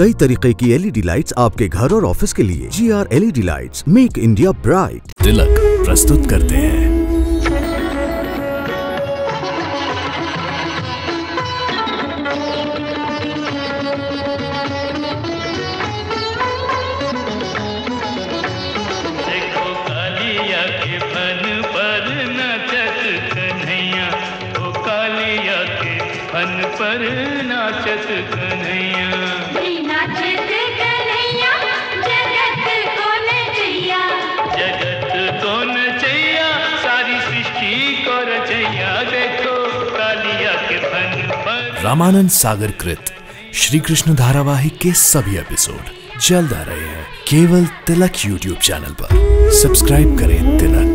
कई तरीके की एलईडी लाइट्स आपके घर और ऑफिस के लिए। G R LED lights, make India bright. Tilak प्रस्तुत करते हैं। पर नाचत कन्हैया, नाचत कन्हैया, जगत को नचैया, जगत को नचैया, सारी सृष्टि को रचैया। देखो कालिया के फन पर। रामानंद सागर कृत श्रीकृष्ण धारावाहिक के सभी एपिसोड जल्द आ रहे हैं केवल तिलक YouTube चैनल पर। सब्सक्राइब करें तिलक।